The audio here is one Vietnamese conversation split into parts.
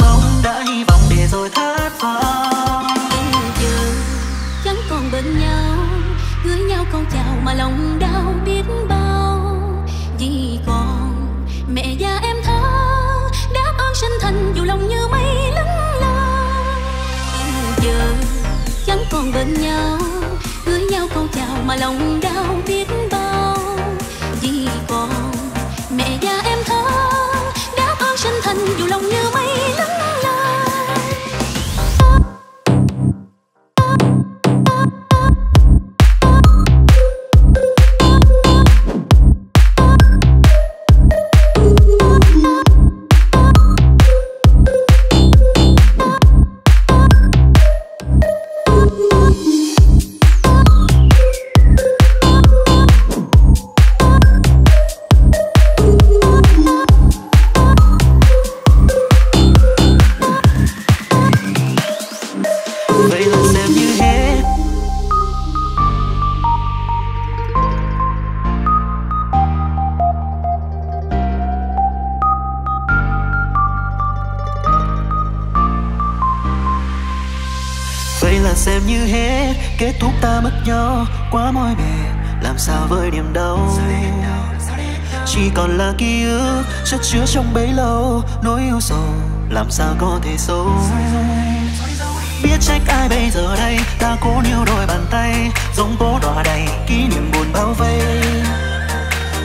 Mong đã hy vọng để rồi thất vọng, chẳng còn bên nhau, gửi nhau câu chào mà lòng đau biết bao. Vì còn mẹ và em thơ đáp ơn sinh thành dù lòng như mây lững lờ. Giờ chẳng còn bên nhau, gửi nhau câu chào mà lòng đau biết bao. Vì còn mẹ và em thơ đáp ơn sinh thành dù lòng như mây lững lờ. Xem như hết, kết thúc ta mất nhau quá mỏi mệt. Làm sao với niềm đau, chỉ còn là ký ức chất chứa trong bấy lâu nỗi yêu sầu, làm sao có thể xấu. Biết trách ai bây giờ đây, ta cố níu đôi bàn tay, giống cố đọa đầy kỷ niệm buồn bao vây.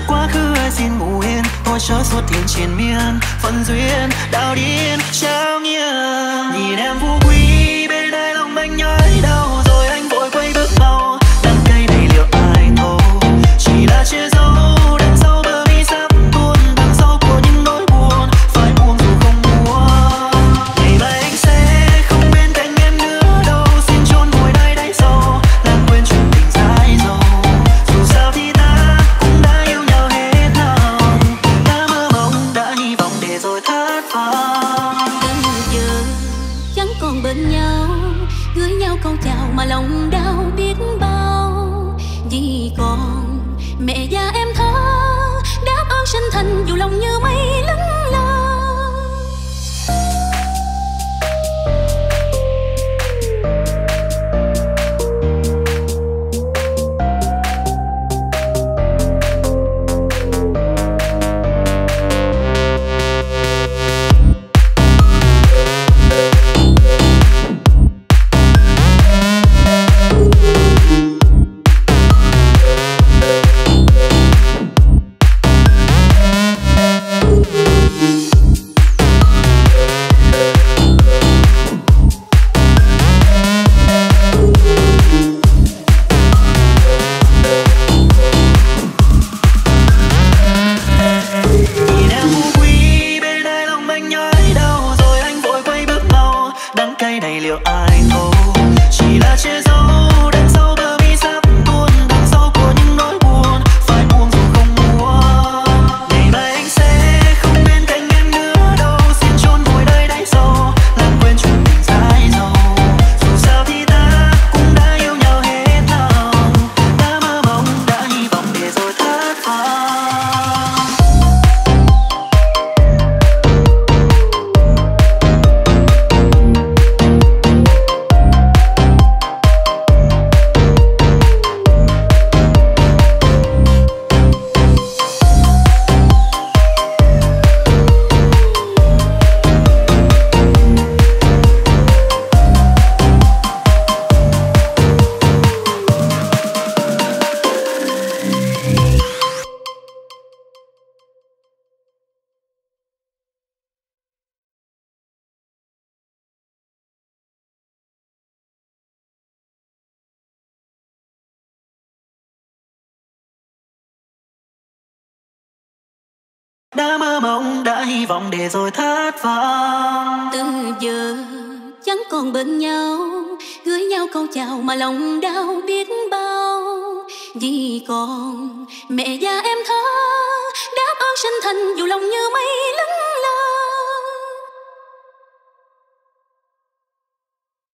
Quá khứ ai xin ngủ yên, tôi chớ xuất hiện triền miên, phận duyên đạo điên trao nghiêng. Nhìn em vu quy đã mơ mộng, đã hy vọng để rồi thất vọng. Từ giờ chẳng còn bên nhau, gửi nhau câu chào mà lòng đau biết bao. Vì còn mẹ và em thơ đáp ơn sinh thành dù lòng như mây lững.